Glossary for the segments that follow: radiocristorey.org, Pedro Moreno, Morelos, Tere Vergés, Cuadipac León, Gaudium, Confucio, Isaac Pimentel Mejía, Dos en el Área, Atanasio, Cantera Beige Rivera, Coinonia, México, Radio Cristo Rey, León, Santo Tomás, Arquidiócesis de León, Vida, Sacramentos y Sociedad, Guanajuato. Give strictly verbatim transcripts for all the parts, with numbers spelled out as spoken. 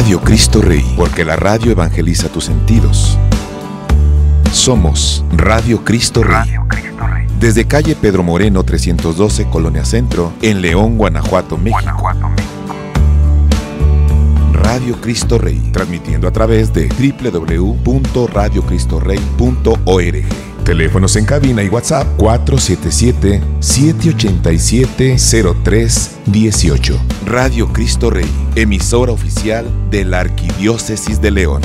Radio Cristo Rey, porque la radio evangeliza tus sentidos. Somos Radio Cristo Rey. Radio Cristo Rey. Desde calle Pedro Moreno trescientos doce, Colonia Centro, en León, Guanajuato, México. Guanajuato, México. Radio Cristo Rey, transmitiendo a través de w w w punto radio cristo rey punto org. Teléfonos en cabina y WhatsApp cuatro siete siete, siete ocho siete, cero tres uno ocho. Radio Cristo Rey, emisora oficial de la Arquidiócesis de León.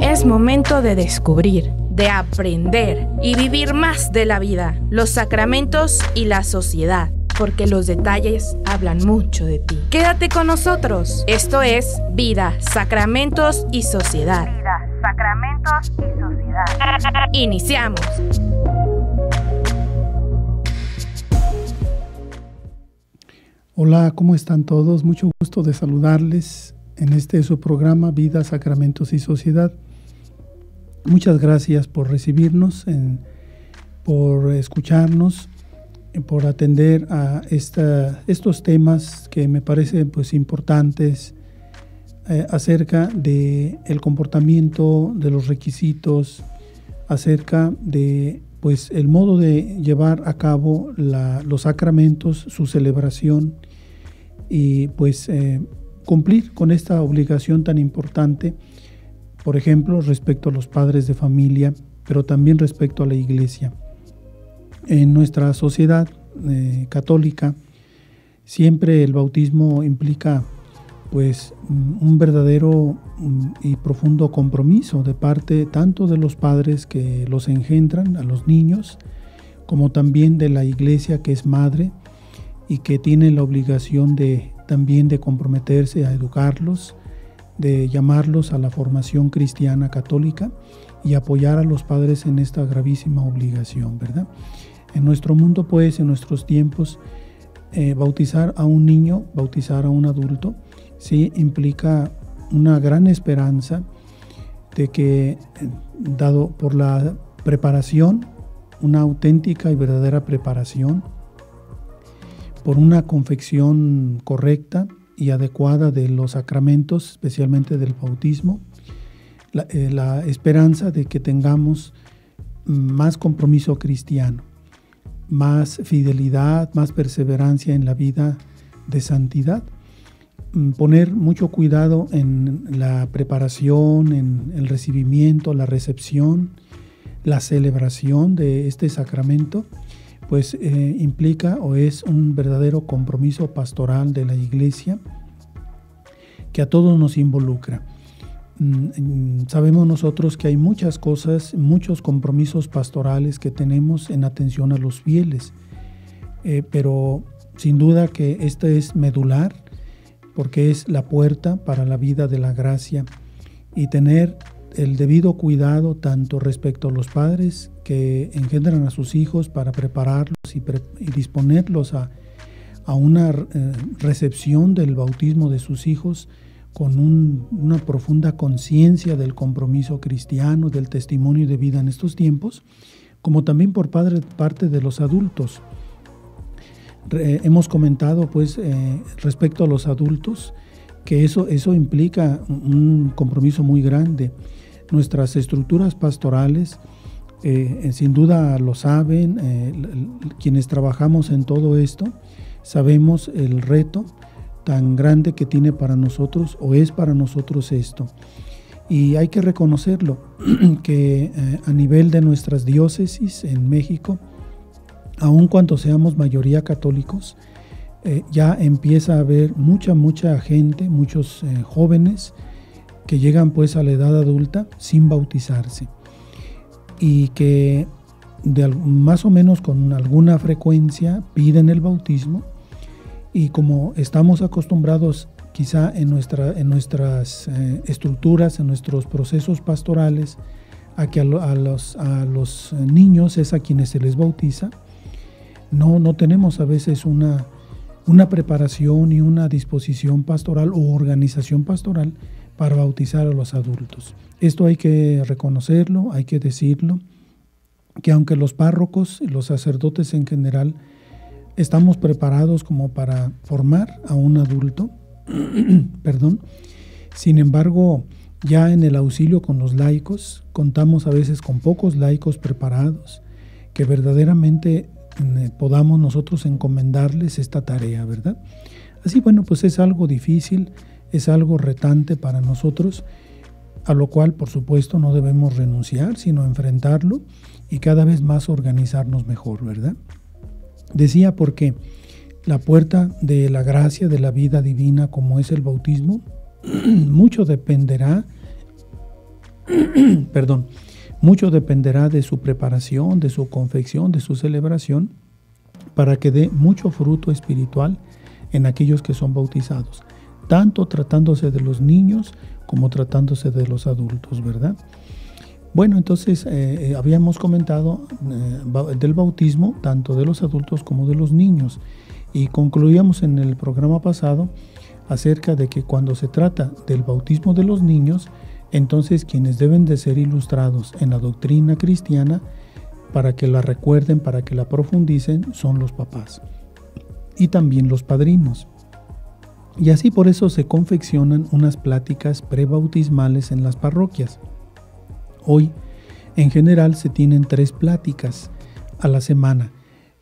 Es momento de descubrir, de aprender y vivir más de la vida, los sacramentos y la sociedad, porque los detalles hablan mucho de ti. Quédate con nosotros. Esto es Vida, Sacramentos y Sociedad. Vida, Sacramentos y Sociedad. Iniciamos. Hola, ¿cómo están todos? Mucho gusto de saludarles en este su programa Vida, Sacramentos y Sociedad. Muchas gracias por recibirnos, en, por escucharnos, por atender a esta, estos temas que me parecen pues importantes eh, acerca de el comportamiento, de los requisitos, acerca de pues el modo de llevar a cabo la, los sacramentos, su celebración y pues eh, cumplir con esta obligación tan importante, por ejemplo, respecto a los padres de familia, pero también respecto a la Iglesia. En nuestra sociedad eh, católica, siempre el bautismo implica pues, un verdadero y profundo compromiso de parte tanto de los padres que los engendran a los niños, como también de la Iglesia, que es madre y que tiene la obligación de, también de comprometerse a educarlos, de llamarlos a la formación cristiana católica y apoyar a los padres en esta gravísima obligación, ¿verdad? En nuestro mundo, pues, en nuestros tiempos, eh, bautizar a un niño, bautizar a un adulto, sí implica una gran esperanza de que, eh, dado por la preparación, una auténtica y verdadera preparación, por una confección correcta y adecuada de los sacramentos, especialmente del bautismo, la, eh, la esperanza de que tengamos más compromiso cristiano, más fidelidad, más perseverancia en la vida de santidad. Poner mucho cuidado en la preparación, en el recibimiento, la recepción, la celebración de este sacramento, pues eh, implica o es un verdadero compromiso pastoral de la Iglesia que a todos nos involucra. Sabemos nosotros que hay muchas cosas, muchos compromisos pastorales que tenemos en atención a los fieles, eh, pero sin duda que este es medular porque es la puerta para la vida de la gracia y tener el debido cuidado tanto respecto a los padres que engendran a sus hijos para prepararlos y, pre- y disponerlos a, a una eh, recepción del bautismo de sus hijos, con un, una profunda conciencia del compromiso cristiano, del testimonio de vida en estos tiempos, como también por padre, parte de los adultos. Re, hemos comentado pues, eh, respecto a los adultos que eso, eso implica un compromiso muy grande. Nuestras estructuras pastorales, eh, sin duda lo saben, eh, quienes trabajamos en todo esto, sabemos el reto tan grande que tiene para nosotros o es para nosotros esto. Y hay que reconocerlo, que eh, a nivel de nuestras diócesis en México, aun cuando seamos mayoría católicos, eh, ya empieza a haber mucha, mucha gente, muchos eh, jóvenes que llegan pues a la edad adulta sin bautizarse y que de, más o menos con alguna frecuencia piden el bautismo. Y como estamos acostumbrados quizá en, nuestra, en nuestras eh, estructuras, en nuestros procesos pastorales, a que a, lo, a, los, a los niños es a quienes se les bautiza, no, no tenemos a veces una, una preparación y una disposición pastoral o organización pastoral para bautizar a los adultos. Esto hay que reconocerlo, hay que decirlo, que aunque los párrocos, los sacerdotes en general, estamos preparados como para formar a un adulto, perdón. Sin embargo, ya en el auxilio con los laicos, contamos a veces con pocos laicos preparados que verdaderamente podamos nosotros encomendarles esta tarea, ¿verdad? Así, bueno, pues es algo difícil, es algo retante para nosotros, a lo cual, por supuesto, no debemos renunciar, sino enfrentarlo y cada vez más organizarnos mejor, ¿verdad? Decía porque la puerta de la gracia, de la vida divina, como es el bautismo, mucho dependerá, perdón, mucho dependerá de su preparación, de su confección, de su celebración, para que dé mucho fruto espiritual en aquellos que son bautizados, tanto tratándose de los niños como tratándose de los adultos, ¿verdad? Bueno, entonces eh, habíamos comentado eh, del bautismo, tanto de los adultos como de los niños, y concluíamos en el programa pasado acerca de que cuando se trata del bautismo de los niños, entonces quienes deben de ser ilustrados en la doctrina cristiana para que la recuerden, para que la profundicen, son los papás y también los padrinos. Y así por eso se confeccionan unas pláticas prebautismales en las parroquias. Hoy, en general, se tienen tres pláticas a la semana,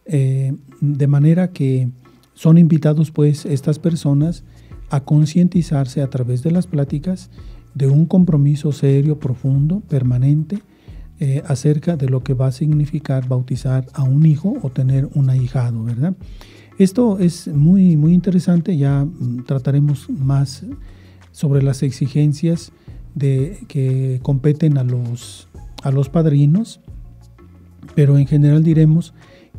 eh, de manera que son invitados pues estas personas a concientizarse a través de las pláticas de un compromiso serio, profundo, permanente, eh, acerca de lo que va a significar bautizar a un hijo o tener un ahijado, ¿verdad? Esto es muy, muy interesante. Ya trataremos más sobre las exigencias de, que competen a los, a los padrinos, pero en general diremos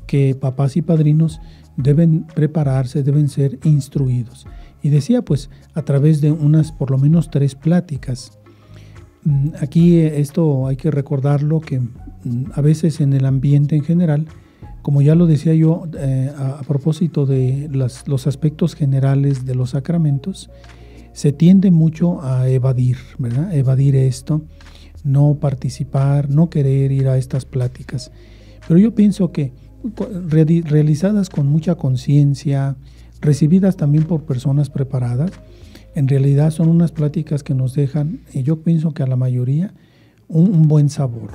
que papás y padrinos deben prepararse, deben ser instruidos. Y decía, pues, a través de unas, por lo menos, tres pláticas. Aquí esto hay que recordarlo, que a veces en el ambiente en general, como ya lo decía yo, eh, a, a propósito de las, los aspectos generales de los sacramentos, se tiende mucho a evadir, ¿verdad? Evadir esto, no participar, no querer ir a estas pláticas. Pero yo pienso que realizadas con mucha conciencia, recibidas también por personas preparadas, en realidad son unas pláticas que nos dejan, y yo pienso que a la mayoría, un, un buen sabor.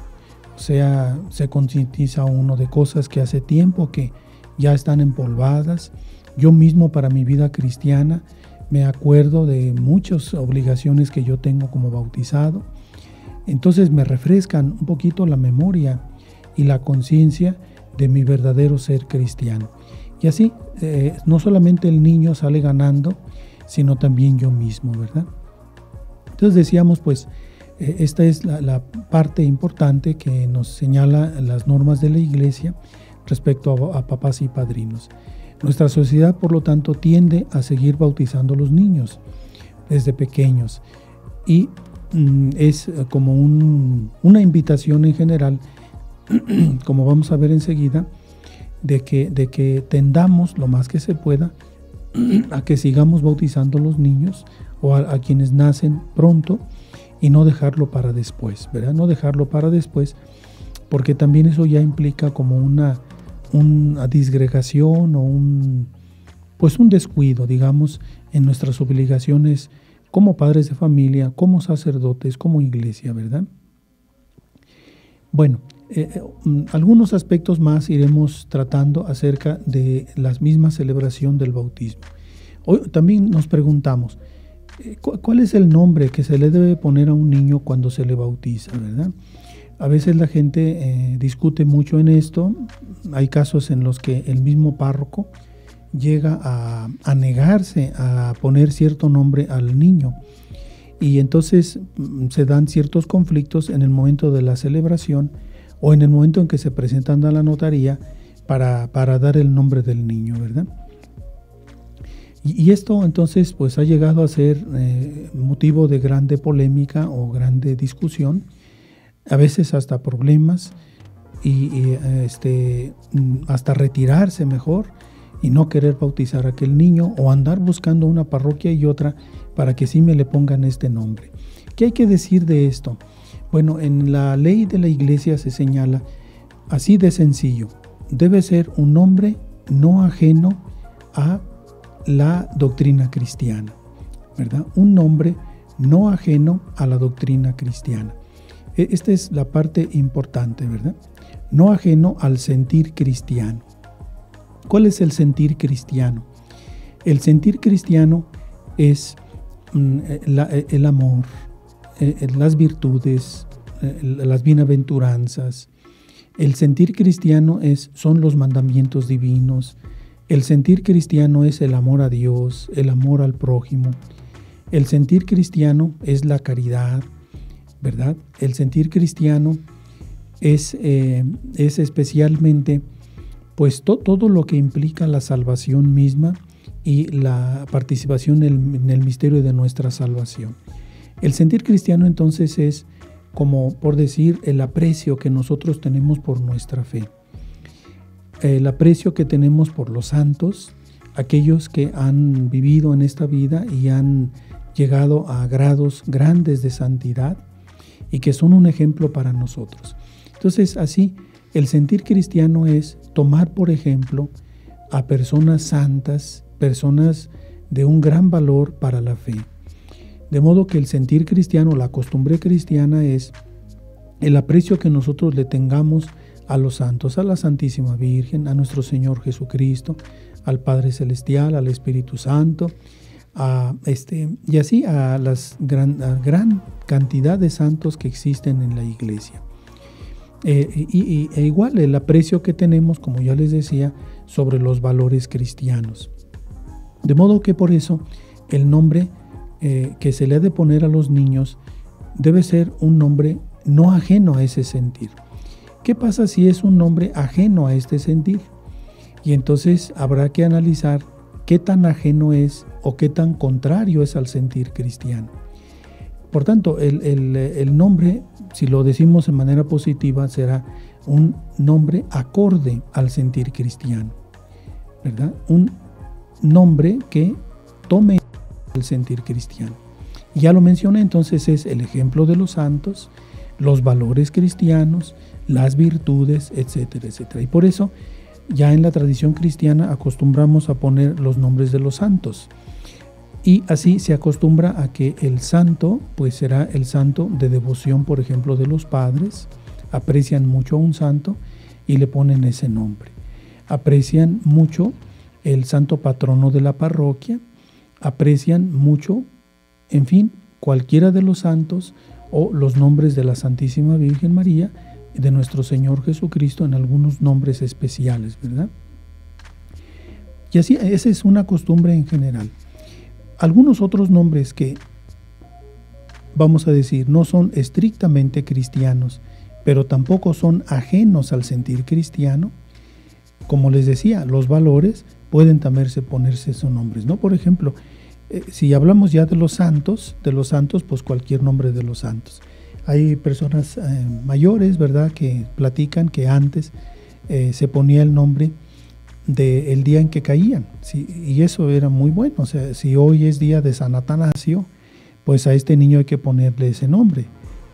O sea, se concientiza uno de cosas que hace tiempo que ya están empolvadas. Yo mismo, para mi vida cristiana, me acuerdo de muchas obligaciones que yo tengo como bautizado. Entonces me refrescan un poquito la memoria y la conciencia de mi verdadero ser cristiano. Y así, eh, no solamente el niño sale ganando, sino también yo mismo, ¿verdad? Entonces decíamos, pues, eh, esta es la, la parte importante que nos señala las normas de la Iglesia respecto a, a papás y padrinos. Nuestra sociedad, por lo tanto, tiende a seguir bautizando a los niños desde pequeños. Y mm, es como un, una invitación en general, como vamos a ver enseguida, de que, de que tendamos lo más que se pueda a que sigamos bautizando a los niños o a, a quienes nacen pronto, y no dejarlo para después, ¿verdad? No dejarlo para después, porque también eso ya implica como una, una disgregación o un, pues un descuido, digamos, en nuestras obligaciones como padres de familia, como sacerdotes, como iglesia, ¿verdad? Bueno, Eh, algunos aspectos más iremos tratando acerca de la misma celebración del bautismo. Hoy también nos preguntamos, ¿cuál es el nombre que se le debe poner a un niño cuando se le bautiza, ¿verdad? A veces la gente eh, discute mucho en esto. Hay casos en los que el mismo párroco llega a, a negarse a poner cierto nombre al niño, y entonces se dan ciertos conflictos en el momento de la celebración o en el momento en que se presentan a la notaría para, para dar el nombre del niño, ¿verdad? Y, y esto entonces pues ha llegado a ser eh, motivo de grande polémica o grande discusión, a veces hasta problemas y, y este, hasta retirarse mejor y no querer bautizar a aquel niño, o andar buscando una parroquia y otra para que sí me le pongan este nombre. ¿Qué hay que decir de esto? Bueno, en la ley de la Iglesia se señala así de sencillo: debe ser un nombre no ajeno a la doctrina cristiana, ¿verdad? Un nombre no ajeno a la doctrina cristiana. Esta es la parte importante, ¿verdad? No ajeno al sentir cristiano. ¿Cuál es el sentir cristiano? El sentir cristiano es mm, la, el amor, eh, las virtudes, eh, las bienaventuranzas. El sentir cristiano es, son los mandamientos divinos. El sentir cristiano es el amor a Dios, el amor al prójimo. El sentir cristiano es la caridad, ¿verdad? El sentir cristiano es, eh, es especialmente pues, to, todo lo que implica la salvación misma y la participación en, en el misterio de nuestra salvación. El sentir cristiano entonces es, como por decir, el aprecio que nosotros tenemos por nuestra fe. El aprecio que tenemos por los santos, aquellos que han vivido en esta vida y han llegado a grados grandes de santidad y que son un ejemplo para nosotros. Entonces, así, el sentir cristiano es tomar, por ejemplo, a personas santas, personas de un gran valor para la fe. De modo que el sentir cristiano, la costumbre cristiana, es el aprecio que nosotros le tengamos a los santos, a la Santísima Virgen, a nuestro Señor Jesucristo, al Padre Celestial, al Espíritu Santo, a este, y así a la gran, gran cantidad de santos que existen en la Iglesia. Eh, y, y, e igual el aprecio que tenemos, como ya les decía, sobre los valores cristianos. De modo que por eso el nombre eh, que se le ha de poner a los niños debe ser un nombre no ajeno a ese sentir. ¿Qué pasa si es un nombre ajeno a este sentir? Y entonces habrá que analizar qué tan ajeno es o qué tan contrario es al sentir cristiano. Por tanto, el, el, el nombre, si lo decimos de manera positiva, será un nombre acorde al sentir cristiano, ¿verdad? Un nombre que tome el sentir cristiano. Ya lo mencioné, entonces es el ejemplo de los santos, los valores cristianos, las virtudes, etcétera, etcétera. Y por eso, ya en la tradición cristiana acostumbramos a poner los nombres de los santos. Y así se acostumbra a que el santo, pues será el santo de devoción, por ejemplo, de los padres. Aprecian mucho a un santo y le ponen ese nombre. Aprecian mucho el santo patrono de la parroquia. Aprecian mucho, en fin, cualquiera de los santos o los nombres de la Santísima Virgen María, de nuestro Señor Jesucristo, en algunos nombres especiales, ¿verdad? Y así, esa es una costumbre en general. Algunos otros nombres que, vamos a decir, no son estrictamente cristianos, pero tampoco son ajenos al sentir cristiano. Como les decía, los valores pueden también ponerse esos nombres, ¿no? Por ejemplo, eh, si hablamos ya de los santos, de los santos, pues cualquier nombre de los santos. Hay personas eh, mayores, ¿verdad?, que platican que antes eh, se ponía el nombre del día en que caían, ¿sí? Y eso era muy bueno. O sea, si hoy es día de San Atanasio, pues a este niño hay que ponerle ese nombre,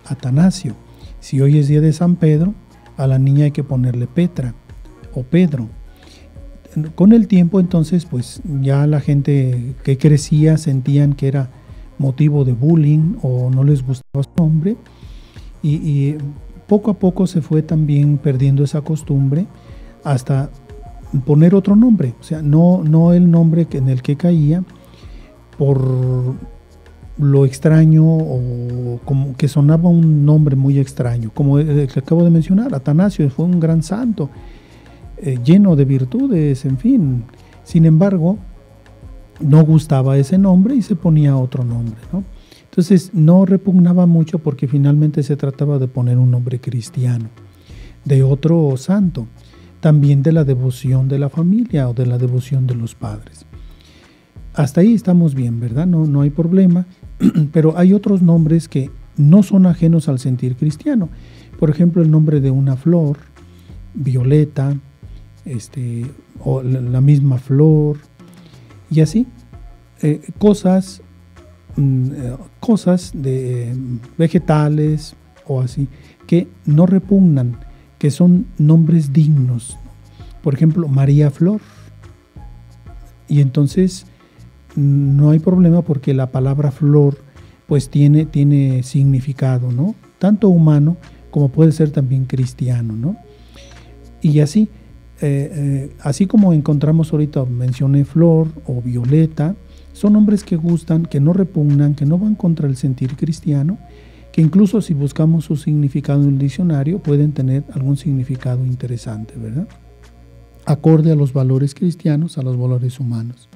Atanasio. Si hoy es día de San Pedro, a la niña hay que ponerle Petra o Pedro. Con el tiempo, entonces, pues ya la gente que crecía sentían que era motivo de bullying o no les gustaba su nombre, y, y poco a poco se fue también perdiendo esa costumbre hasta poner otro nombre. O sea, no, no el nombre en el que caía por lo extraño o como que sonaba un nombre muy extraño, como el que acabo de mencionar. Atanasio fue un gran santo, eh, lleno de virtudes, en fin. Sin embargo, no gustaba ese nombre y se ponía otro nombre, ¿no? Entonces no repugnaba mucho porque finalmente se trataba de poner un nombre cristiano, de otro santo, también de la devoción de la familia o de la devoción de los padres. Hasta ahí estamos bien, ¿verdad? No, no hay problema, pero hay otros nombres que no son ajenos al sentir cristiano. Por ejemplo, el nombre de una flor, Violeta, este, o la misma flor, y así, eh, cosas, mmm, cosas de vegetales o así, que no repugnan, que son nombres dignos. Por ejemplo, María Flor, Y entonces no hay problema porque la palabra flor pues tiene, tiene significado, ¿no? Tanto humano como puede ser también cristiano, ¿no? Y así, eh, eh, así como encontramos ahorita, mencioné flor o violeta, son nombres que gustan, que no repugnan, que no van contra el sentir cristiano, que incluso si buscamos su significado en el diccionario pueden tener algún significado interesante, ¿verdad? Acorde a los valores cristianos, a los valores humanos.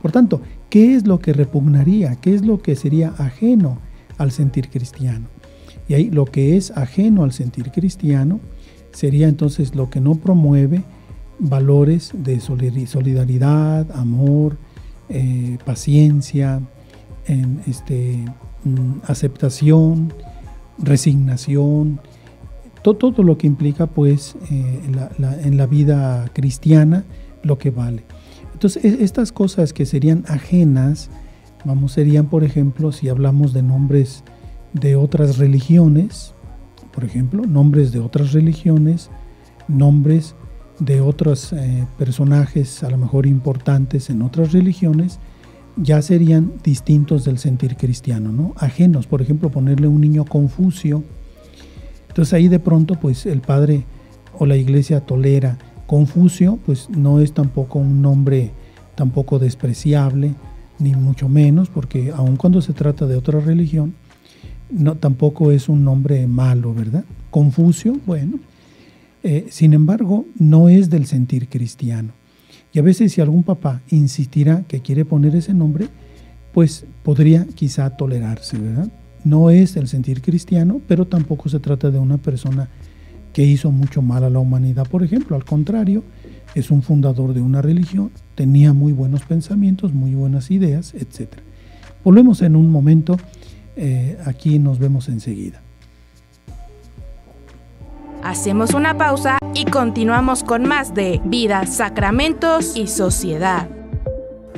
Por tanto, ¿qué es lo que repugnaría? ¿Qué es lo que sería ajeno al sentir cristiano? Y ahí lo que es ajeno al sentir cristiano sería entonces lo que no promueve valores de solidaridad, amor, eh, paciencia, en este, aceptación, resignación, todo, todo lo que implica pues eh, en, la, la, en la vida cristiana lo que vale. Entonces estas cosas que serían ajenas, vamos, serían por ejemplo si hablamos de nombres de otras religiones, por ejemplo, nombres de otras religiones, nombres de otros eh, personajes a lo mejor importantes en otras religiones, ya serían distintos del sentir cristiano, ¿no? Ajenos, por ejemplo, ponerle un niño Confucio. Entonces ahí de pronto pues el padre o la iglesia tolera Confucio, pues no es tampoco un nombre tampoco despreciable, ni mucho menos, porque aun cuando se trata de otra religión, no, tampoco es un nombre malo, ¿verdad? Confucio, bueno, eh, sin embargo, no es del sentir cristiano. Y a veces si algún papá insistirá que quiere poner ese nombre, pues podría quizá tolerarse, ¿verdad? No es el sentir cristiano, pero tampoco se trata de una persona que hizo mucho mal a la humanidad, por ejemplo. Al contrario, es un fundador de una religión, tenía muy buenos pensamientos, muy buenas ideas, etcétera. Volvemos en un momento, eh, aquí nos vemos enseguida. Hacemos una pausa y continuamos con más de Vida, Sacramentos y Sociedad.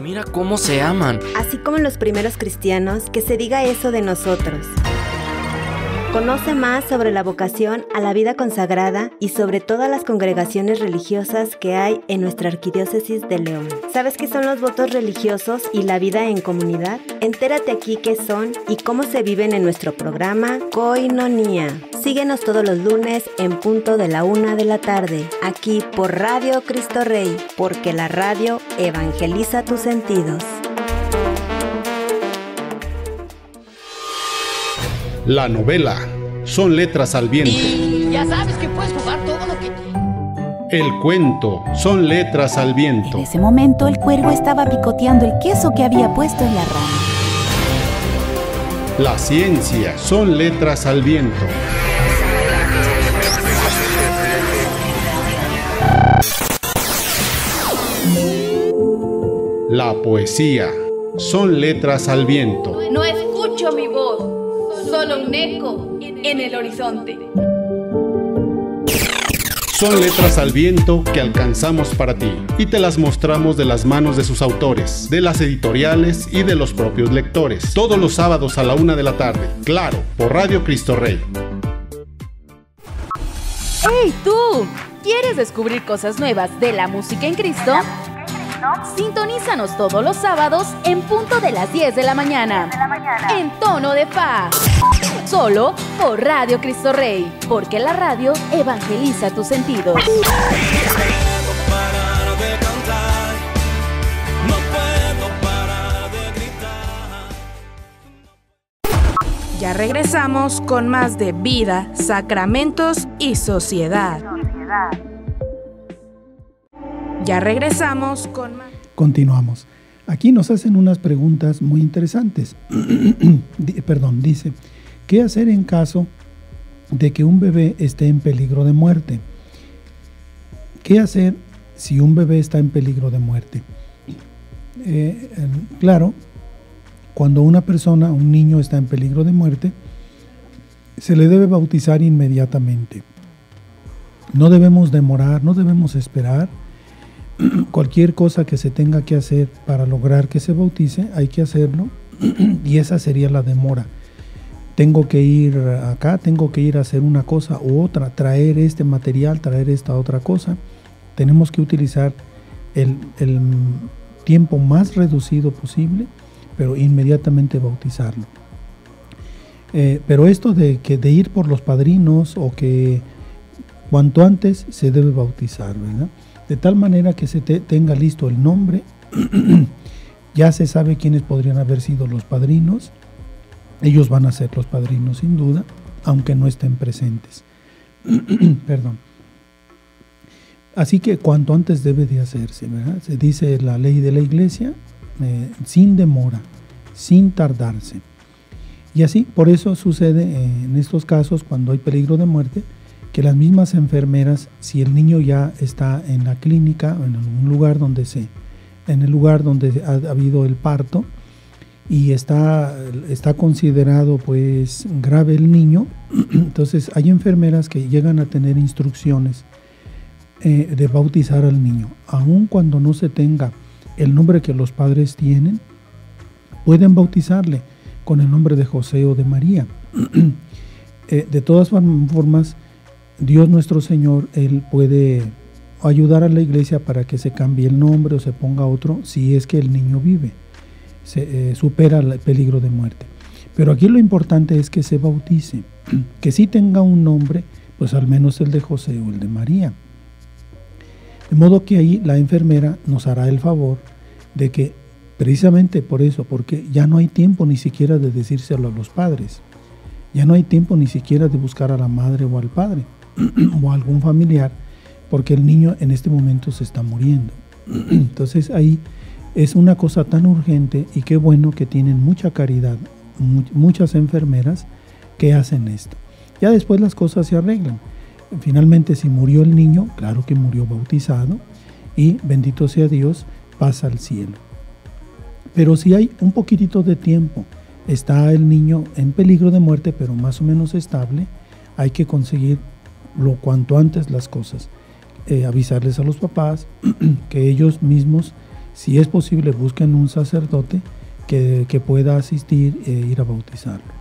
Mira cómo se aman. Así como los primeros cristianos, que se diga eso de nosotros. Conoce más sobre la vocación a la vida consagrada y sobre todas las congregaciones religiosas que hay en nuestra Arquidiócesis de León. ¿Sabes qué son los votos religiosos y la vida en comunidad? Entérate aquí qué son y cómo se viven en nuestro programa Coinonia. Síguenos todos los lunes en punto de la una de la tarde, aquí por Radio Cristo Rey, porque la radio evangeliza tus sentidos. La novela, son letras al viento. Y ya sabes que puedes jugar todo lo que... El cuento, son letras al viento. En ese momento el cuervo estaba picoteando el queso que había puesto en la rama. La ciencia, son letras al viento. La poesía, son letras al viento. No escucho mi voz. Solo un eco en el horizonte. Son letras al viento que alcanzamos para ti y te las mostramos de las manos de sus autores, de las editoriales y de los propios lectores. Todos los sábados a la una de la tarde, claro, por Radio Cristo Rey. ¡Hey tú! ¿Quieres descubrir cosas nuevas de la música en Cristo? Sintonízanos todos los sábados en punto de las diez de la mañana, en tono de fa, solo por Radio Cristo Rey, porque la radio evangeliza tus sentidos. Ya regresamos con más de Vida, Sacramentos y Sociedad. Ya regresamos con más. Continuamos. Aquí nos hacen unas preguntas muy interesantes. Perdón, dice, ¿qué hacer en caso de que un bebé esté en peligro de muerte? ¿Qué hacer si un bebé está en peligro de muerte? Eh, eh, claro, cuando una persona, un niño está en peligro de muerte, se le debe bautizar inmediatamente. No debemos demorar, no debemos esperar. Cualquier cosa que se tenga que hacer para lograr que se bautice, hay que hacerlo, y esa sería la demora. Tengo que ir acá, tengo que ir a hacer una cosa u otra, traer este material, traer esta otra cosa. Tenemos que utilizar el, el tiempo más reducido posible, pero inmediatamente bautizarlo. Eh, pero esto de, que de ir por los padrinos o que cuanto antes se debe bautizar, ¿verdad? De tal manera que se te tenga listo el nombre, ya se sabe quiénes podrían haber sido los padrinos, ellos van a ser los padrinos sin duda, aunque no estén presentes. Perdón. Así que cuanto antes debe de hacerse, ¿verdad? Se dice la ley de la iglesia, eh, sin demora, sin tardarse. Y así, por eso sucede eh, en estos casos cuando hay peligro de muerte, que las mismas enfermeras, si el niño ya está en la clínica o en algún lugar donde se, en el lugar donde ha habido el parto y está, está considerado pues grave el niño, entonces hay enfermeras que llegan a tener instrucciones eh, de bautizar al niño, aun cuando no se tenga el nombre que los padres tienen, pueden bautizarle con el nombre de José o de María. eh, de todas formas, Dios nuestro Señor, Él puede ayudar a la iglesia para que se cambie el nombre o se ponga otro, si es que el niño vive, se, eh, supera el peligro de muerte. Pero aquí lo importante es que se bautice, que sí tenga un nombre, pues al menos el de José o el de María. De modo que ahí la enfermera nos hará el favor de que, precisamente por eso, porque ya no hay tiempo ni siquiera de decírselo a los padres, ya no hay tiempo ni siquiera de buscar a la madre o al padre, o algún familiar, porque el niño en este momento se está muriendo. Entonces ahí es una cosa tan urgente, y qué bueno que tienen mucha caridad muchas enfermeras que hacen esto. Ya después las cosas se arreglan. Finalmente, si murió el niño, claro que murió bautizado y bendito sea Dios, pasa al cielo. Pero si hay un poquitito de tiempo, está el niño en peligro de muerte pero más o menos estable, hay que conseguir lo cuanto antes las cosas, eh, avisarles a los papás, que ellos mismos, si es posible, busquen un sacerdote que, que pueda asistir e ir a bautizarlo.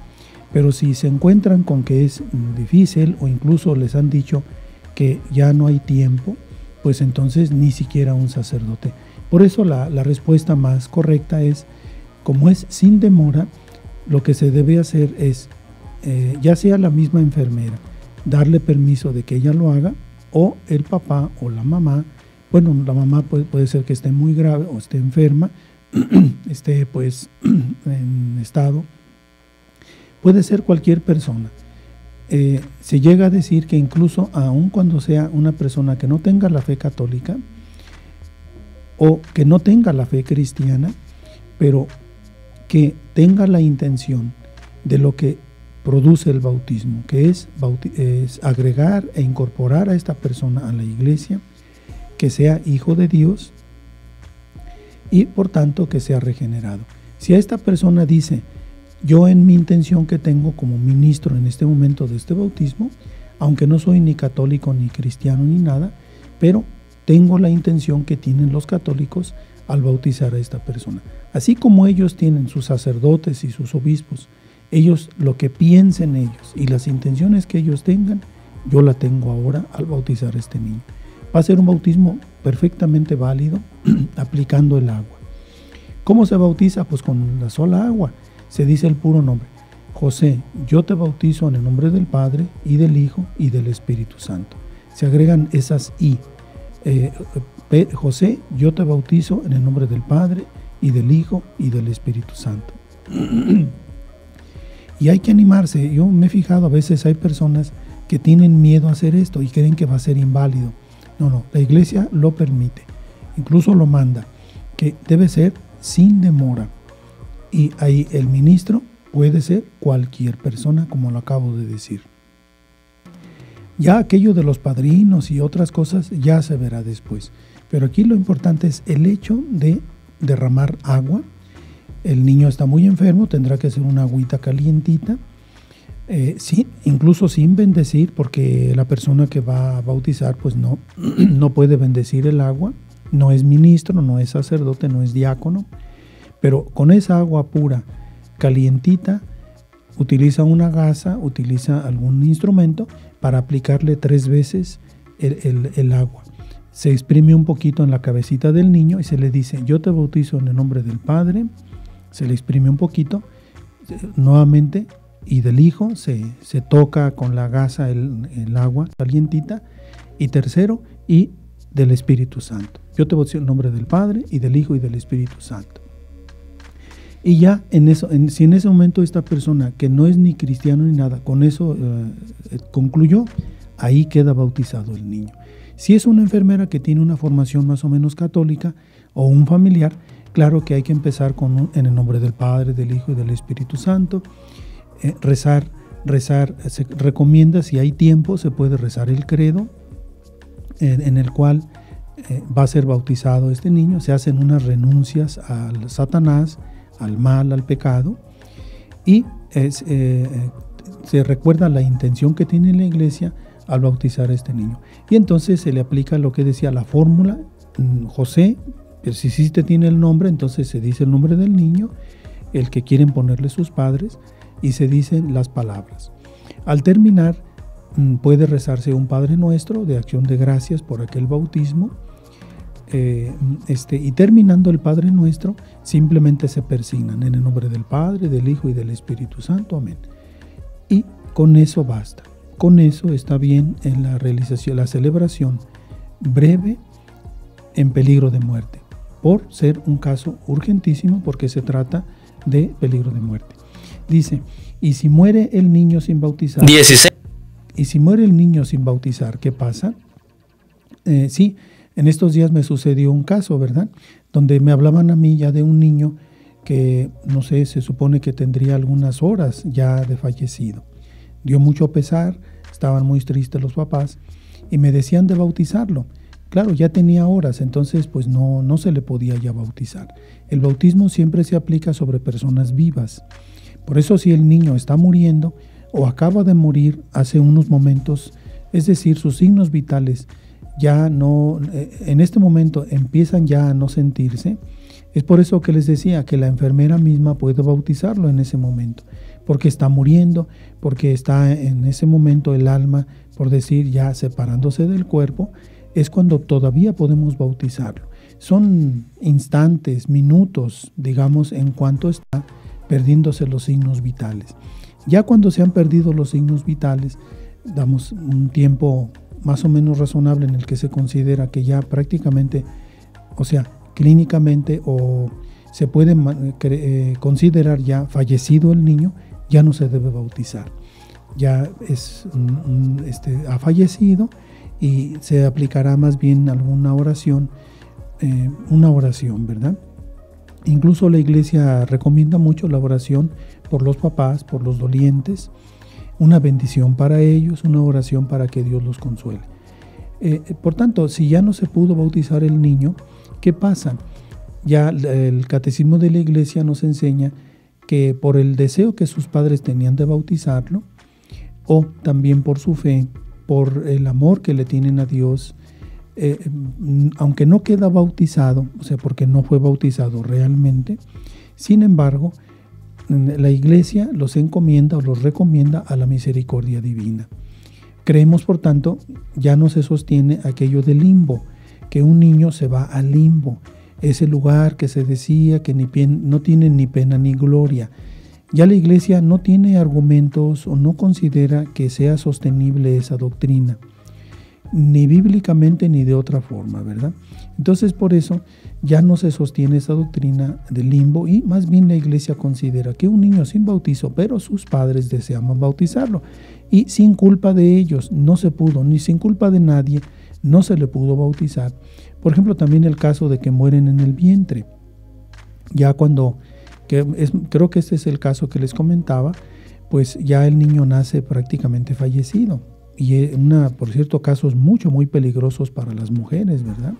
Pero si se encuentran con que es difícil o incluso les han dicho que ya no hay tiempo, pues entonces ni siquiera un sacerdote. Por eso la, la respuesta más correcta es, como es sin demora, lo que se debe hacer es, eh, ya sea la misma enfermera, darle permiso de que ella lo haga, o el papá o la mamá. Bueno, la mamá puede, puede ser que esté muy grave o esté enferma, esté pues en estado, puede ser cualquier persona. Eh, se llega a decir que incluso aun cuando sea una persona que no tenga la fe católica o que no tenga la fe cristiana, pero que tenga la intención de lo que produce el bautismo, que es, bauti es agregar e incorporar a esta persona a la iglesia, que sea hijo de Dios y por tanto que sea regenerado. Si a esta persona dice, yo en mi intención que tengo como ministro en este momento de este bautismo, aunque no soy ni católico ni cristiano ni nada, pero tengo la intención que tienen los católicos al bautizar a esta persona. Así como ellos tienen sus sacerdotes y sus obispos, ellos, lo que piensen ellos y las intenciones que ellos tengan, yo la tengo ahora al bautizar a este niño. Va a ser un bautismo perfectamente válido aplicando el agua. ¿Cómo se bautiza? Pues con la sola agua. Se dice el puro nombre. José, yo te bautizo en el nombre del Padre y del Hijo y del Espíritu Santo. Se agregan esas I. Eh, José, yo te bautizo en el nombre del Padre y del Hijo y del Espíritu Santo. Y hay que animarse. Yo me he fijado, a veces hay personas que tienen miedo a hacer esto y creen que va a ser inválido. No, no, la iglesia lo permite, incluso lo manda, que debe ser sin demora. Y ahí el ministro puede ser cualquier persona, como lo acabo de decir. Ya aquello de los padrinos y otras cosas ya se verá después. Pero aquí lo importante es el hecho de derramar agua. El niño está muy enfermo, tendrá que hacer una agüita calientita, eh, sin, incluso sin bendecir, porque la persona que va a bautizar pues no, no puede bendecir el agua, no es ministro, no es sacerdote, no es diácono, pero con esa agua pura, calientita, utiliza una gasa, utiliza algún instrumento para aplicarle tres veces el, el, el agua. se exprime un poquito en la cabecita del niño y se le dice: yo te bautizo en el nombre del Padre. Se le exprime un poquito nuevamente y del Hijo, se, se toca con la gasa el, el agua calientita, y tercero, y del Espíritu Santo. Yo te bautizo en nombre del Padre y del Hijo y del Espíritu Santo. Y ya en eso, en, si en ese momento esta persona que no es ni cristiano ni nada, con eso eh, concluyó, ahí queda bautizado el niño. Si es una enfermera que tiene una formación más o menos católica o un familiar, claro que hay que empezar con un, en el nombre del Padre, del Hijo y del Espíritu Santo. Eh, rezar, rezar, se recomienda, si hay tiempo, se puede rezar el credo eh, en el cual eh, va a ser bautizado este niño. Se hacen unas renuncias al Satanás, al mal, al pecado, y es, eh, se recuerda la intención que tiene la iglesia al bautizar a este niño. Y entonces se le aplica lo que decía la fórmula, José, pero si sí te tiene el nombre, entonces se dice el nombre del niño, el que quieren ponerle sus padres, y se dicen las palabras. Al terminar, puede rezarse un Padre Nuestro de acción de gracias por aquel bautismo, eh, este, y terminando el Padre Nuestro, simplemente se persignan en el nombre del Padre, del Hijo y del Espíritu Santo. Amén. Y con eso basta. Con eso está bien en la realización, la celebración breve en peligro de muerte, por ser un caso urgentísimo, porque se trata de peligro de muerte. Dice, y si muere el niño sin bautizar, dieciséis. Y si muere el niño sin bautizar, ¿qué pasa? Eh, sí, en estos días me sucedió un caso, ¿verdad? Donde me hablaban a mí ya de un niño que, no sé, se supone que tendría algunas horas ya de fallecido. Dio mucho pesar, estaban muy tristes los papás y me decían de bautizarlo. Claro, ya tenía horas, entonces pues no, no se le podía ya bautizar. El bautismo siempre se aplica sobre personas vivas. Por eso si el niño está muriendo o acaba de morir hace unos momentos, es decir, sus signos vitales ya no, en este momento empiezan ya a no sentirse, es por eso que les decía que la enfermera misma puede bautizarlo en ese momento, porque está muriendo, porque está en ese momento el alma, por decir, ya separándose del cuerpo, es cuando todavía podemos bautizarlo. Son instantes, minutos, digamos, en cuanto está perdiéndose los signos vitales. Ya cuando se han perdido los signos vitales, damos un tiempo más o menos razonable en el que se considera que ya prácticamente, o sea, clínicamente o se puede eh, considerar ya fallecido el niño, ya no se debe bautizar. Ya es, mm, este, ha fallecido y se aplicará más bien alguna oración, eh, una oración, ¿verdad? Incluso la iglesia recomienda mucho la oración por los papás, por los dolientes, una bendición para ellos, una oración para que Dios los consuele. Eh, por tanto, si ya no se pudo bautizar el niño, ¿qué pasa? Ya el catecismo de la iglesia nos enseña que por el deseo que sus padres tenían de bautizarlo, o también por su fe, por el amor que le tienen a Dios, Eh, aunque no queda bautizado, o sea, porque no fue bautizado realmente, sin embargo, la iglesia los encomienda o los recomienda a la misericordia divina. Creemos, por tanto, ya no se sostiene aquello del limbo, que un niño se va al limbo, ese lugar que se decía que ni pien, no tiene ni pena ni gloria. Ya la iglesia no tiene argumentos o no considera que sea sostenible esa doctrina, ni bíblicamente ni de otra forma, ¿verdad? Entonces por eso ya no se sostiene esa doctrina del limbo y más bien la iglesia considera que un niño sin bautizo, pero sus padres deseaban bautizarlo y sin culpa de ellos no se pudo, ni sin culpa de nadie no se le pudo bautizar. Por ejemplo, también el caso de que mueren en el vientre, ya cuando, que es, creo que este es el caso que les comentaba, pues ya el niño nace prácticamente fallecido. Y una, por cierto, casos mucho, muy peligrosos para las mujeres, ¿verdad?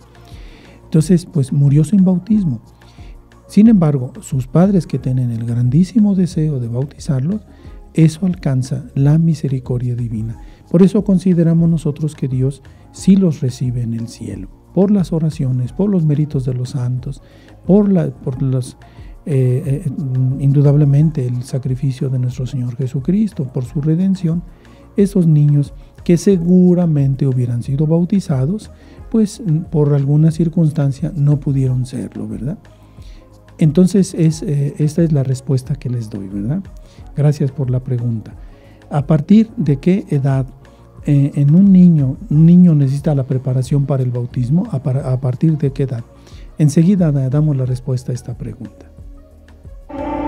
Entonces, pues murió sin bautismo. Sin embargo, sus padres que tienen el grandísimo deseo de bautizarlos, eso alcanza la misericordia divina. Por eso consideramos nosotros que Dios sí los recibe en el cielo, por las oraciones, por los méritos de los santos, por, la, por los, eh, eh, indudablemente el sacrificio de nuestro Señor Jesucristo, por su redención. Esos niños que seguramente hubieran sido bautizados, pues por alguna circunstancia no pudieron serlo, ¿verdad? Entonces, es, eh, esta es la respuesta que les doy, ¿verdad? Gracias por la pregunta. ¿A partir de qué edad eh, en un niño, un niño necesita la preparación para el bautismo? ¿A, par, a partir de qué edad? Enseguida damos la respuesta a esta pregunta.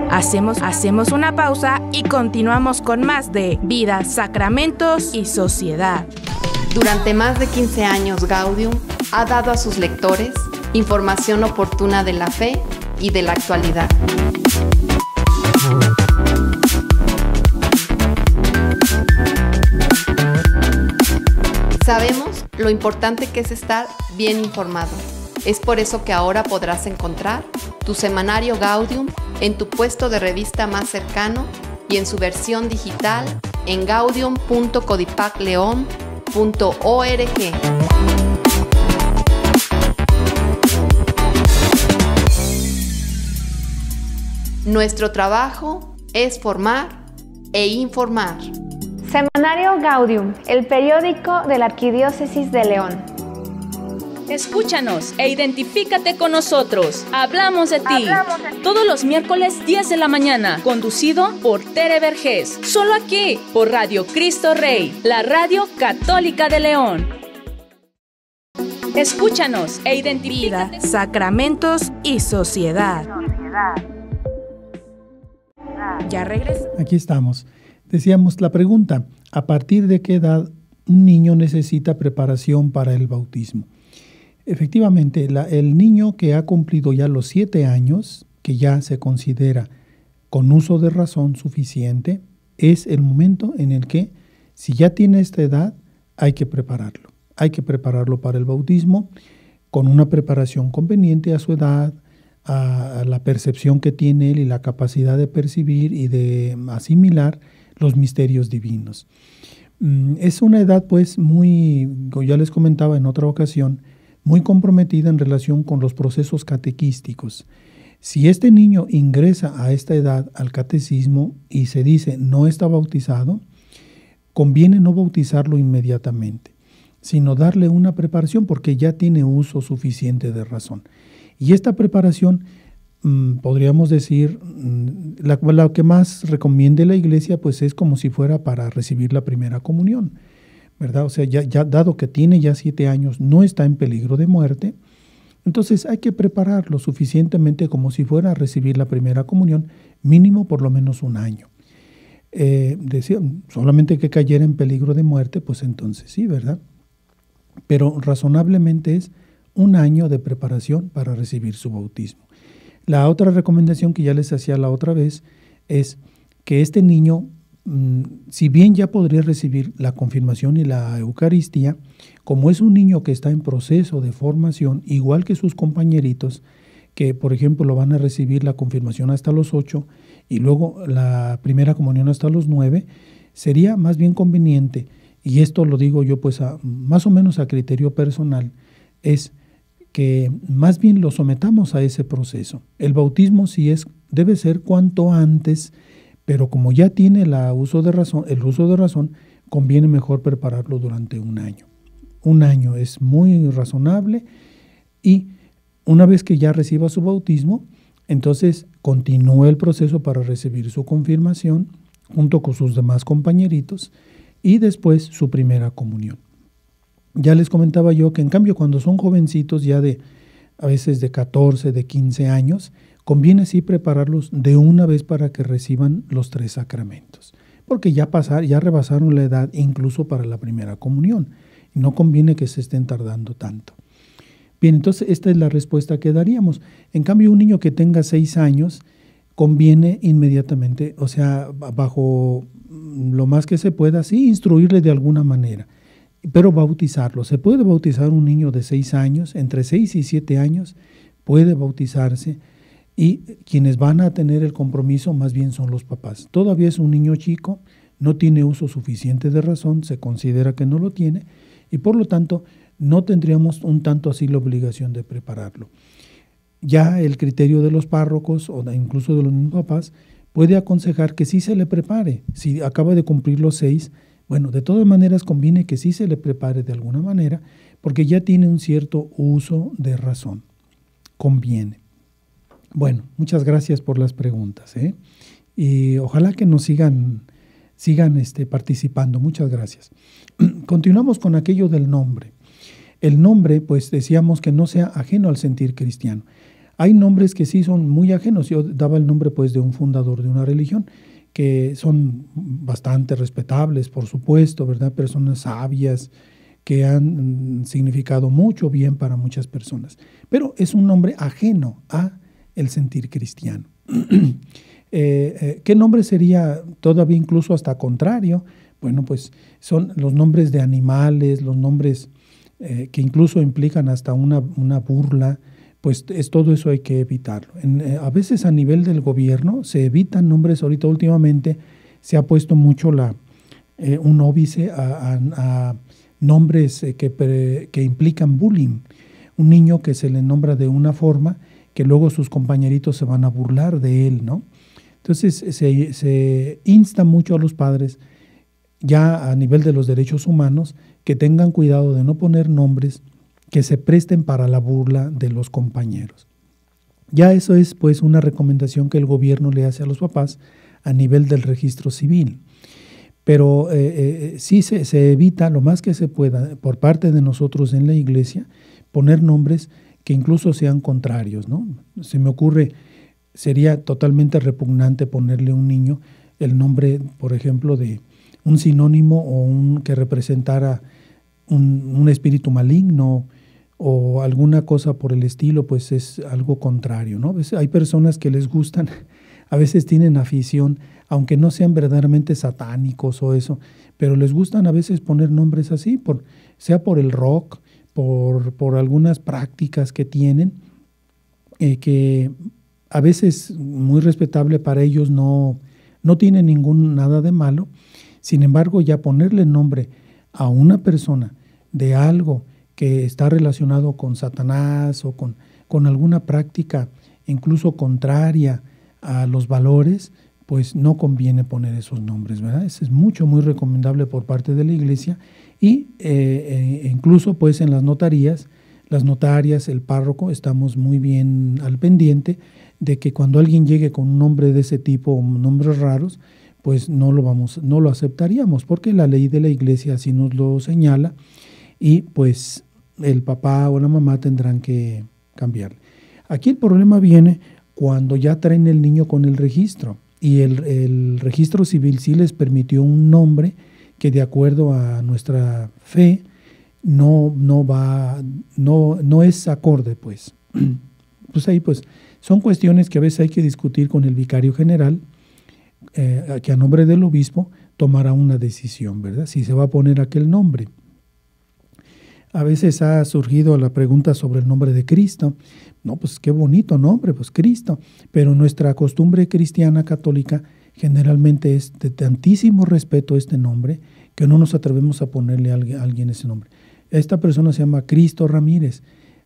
Hacemos, hacemos una pausa y continuamos con más de Vida, Sacramentos y Sociedad. Durante más de quince años, Gaudium ha dado a sus lectores información oportuna de la fe y de la actualidad. Sabemos lo importante que es estar bien informado. Es por eso que ahora podrás encontrar tu semanario Gaudium en tu puesto de revista más cercano y en su versión digital en gaudium punto cuadipac león punto org. Nuestro trabajo es formar e informar. Semanario Gaudium, el periódico de la Arquidiócesis de León. Escúchanos e identifícate con nosotros. Hablamos de ti. Hablamos de ti. Todos los miércoles diez de la mañana, conducido por Tere Vergés. Solo aquí, por Radio Cristo Rey, la radio católica de León. Escúchanos e identifícate. Vida, Sacramentos y Sociedad. Sociedad. Ya regreso. Aquí estamos. Decíamos la pregunta, ¿a partir de qué edad un niño necesita preparación para el bautismo? Efectivamente, la, el niño que ha cumplido ya los siete años, que ya se considera con uso de razón suficiente, es el momento en el que, si ya tiene esta edad, hay que prepararlo. Hay que prepararlo para el bautismo con una preparación conveniente a su edad, a la percepción que tiene él y la capacidad de percibir y de asimilar los misterios divinos. Es una edad, pues, muy, como ya les comentaba en otra ocasión, muy comprometida en relación con los procesos catequísticos. Si este niño ingresa a esta edad al catecismo y se dice no está bautizado, conviene no bautizarlo inmediatamente, sino darle una preparación porque ya tiene uso suficiente de razón. Y esta preparación, podríamos decir, la, la que más recomiende la Iglesia, pues es como si fuera para recibir la primera comunión, ¿verdad? O sea, ya, ya dado que tiene ya siete años, no está en peligro de muerte, entonces hay que prepararlo suficientemente como si fuera a recibir la primera comunión, mínimo por lo menos un año. Eh, decía, solamente que cayera en peligro de muerte, pues entonces sí, ¿verdad? Pero razonablemente es un año de preparación para recibir su bautismo. La otra recomendación que ya les hacía la otra vez es que este niño, si bien ya podría recibir la confirmación y la Eucaristía, como es un niño que está en proceso de formación, igual que sus compañeritos, que por ejemplo van a recibir la confirmación hasta los ocho y luego la primera comunión hasta los nueve, sería más bien conveniente, y esto lo digo yo pues a, más o menos a criterio personal, es que más bien lo sometamos a ese proceso. El bautismo sí es, debe ser cuanto antes, pero como ya tiene la uso de razón, el uso de razón, conviene mejor prepararlo durante un año. Un año es muy razonable y una vez que ya reciba su bautismo, entonces continúa el proceso para recibir su confirmación junto con sus demás compañeritos y después su primera comunión. Ya les comentaba yo que en cambio cuando son jovencitos ya de a veces de catorce, de quince años, conviene sí prepararlos de una vez para que reciban los tres sacramentos, porque ya, pasar, ya rebasaron la edad incluso para la primera comunión. No conviene que se estén tardando tanto. Bien, entonces esta es la respuesta que daríamos. En cambio un niño que tenga seis años conviene inmediatamente, o sea, bajo lo más que se pueda, sí instruirle de alguna manera. Pero bautizarlo, se puede bautizar un niño de seis años, entre seis y siete años puede bautizarse y quienes van a tener el compromiso más bien son los papás. Todavía es un niño chico, no tiene uso suficiente de razón, se considera que no lo tiene y por lo tanto no tendríamos un tanto así la obligación de prepararlo. Ya el criterio de los párrocos o incluso de los mismos papás puede aconsejar que sí se le prepare, si acaba de cumplir los seis Bueno, de todas maneras conviene que sí se le prepare de alguna manera, porque ya tiene un cierto uso de razón. Conviene. Bueno, muchas gracias por las preguntas, ¿eh? Y ojalá que nos sigan, sigan este, participando. Muchas gracias. Continuamos con aquello del nombre. El nombre, pues decíamos que no sea ajeno al sentir cristiano. Hay nombres que sí son muy ajenos. Yo daba el nombre pues de un fundador de una religión, que son bastante respetables, por supuesto, ¿verdad? Personas sabias que han significado mucho bien para muchas personas. Pero es un nombre ajeno a el sentir cristiano. eh, eh, ¿Qué nombre sería todavía incluso hasta contrario? Bueno, pues son los nombres de animales, los nombres eh, que incluso implican hasta una, una burla. Pues es, todo eso hay que evitarlo. En, eh, a veces a nivel del gobierno se evitan nombres. Ahorita últimamente se ha puesto mucho la, eh, un óbice a, a, a nombres que, pre, que implican bullying. Un niño que se le nombra de una forma que luego sus compañeritos se van a burlar de él, ¿no? Entonces se, se insta mucho a los padres, ya a nivel de los derechos humanos, que tengan cuidado de no poner nombres que se presten para la burla de los compañeros. Ya eso es pues una recomendación que el gobierno le hace a los papás a nivel del registro civil. Pero eh, eh, sí se, se evita lo más que se pueda por parte de nosotros en la iglesia poner nombres que incluso sean contrarios, ¿no? Se me ocurre, sería totalmente repugnante ponerle a un niño el nombre, por ejemplo, de un sinónimo o un que representara un, un espíritu maligno, o alguna cosa por el estilo, pues es algo contrario, ¿no? Hay personas que les gustan, a veces tienen afición, aunque no sean verdaderamente satánicos o eso, pero les gustan a veces poner nombres así, por, sea por el rock, por, por algunas prácticas que tienen, eh, que a veces muy respetable para ellos, no, no tiene ningún nada de malo. Sin embargo, ya ponerle nombre a una persona de algo que está relacionado con Satanás o con, con alguna práctica incluso contraria a los valores, pues no conviene poner esos nombres, ¿verdad? Eso es mucho, muy recomendable por parte de la iglesia y eh, incluso pues en las notarías, las notarias, el párroco, estamos muy bien al pendiente de que cuando alguien llegue con un nombre de ese tipo o nombres raros, pues no lo, vamos, no lo aceptaríamos porque la ley de la iglesia así nos lo señala y pues el papá o la mamá tendrán que cambiar. Aquí el problema viene cuando ya traen el niño con el registro y el, el registro civil sí les permitió un nombre que de acuerdo a nuestra fe no, no, va, no, no es acorde. Pues. pues ahí pues son cuestiones que a veces hay que discutir con el vicario general, eh, que a nombre del obispo tomará una decisión, ¿verdad? Si se va a poner aquel nombre. A veces ha surgido la pregunta sobre el nombre de Cristo. No, pues qué bonito nombre, pues Cristo. Pero nuestra costumbre cristiana católica generalmente es de tantísimo respeto a este nombre que no nos atrevemos a ponerle a alguien ese nombre. Esta persona se llama Cristo Ramírez.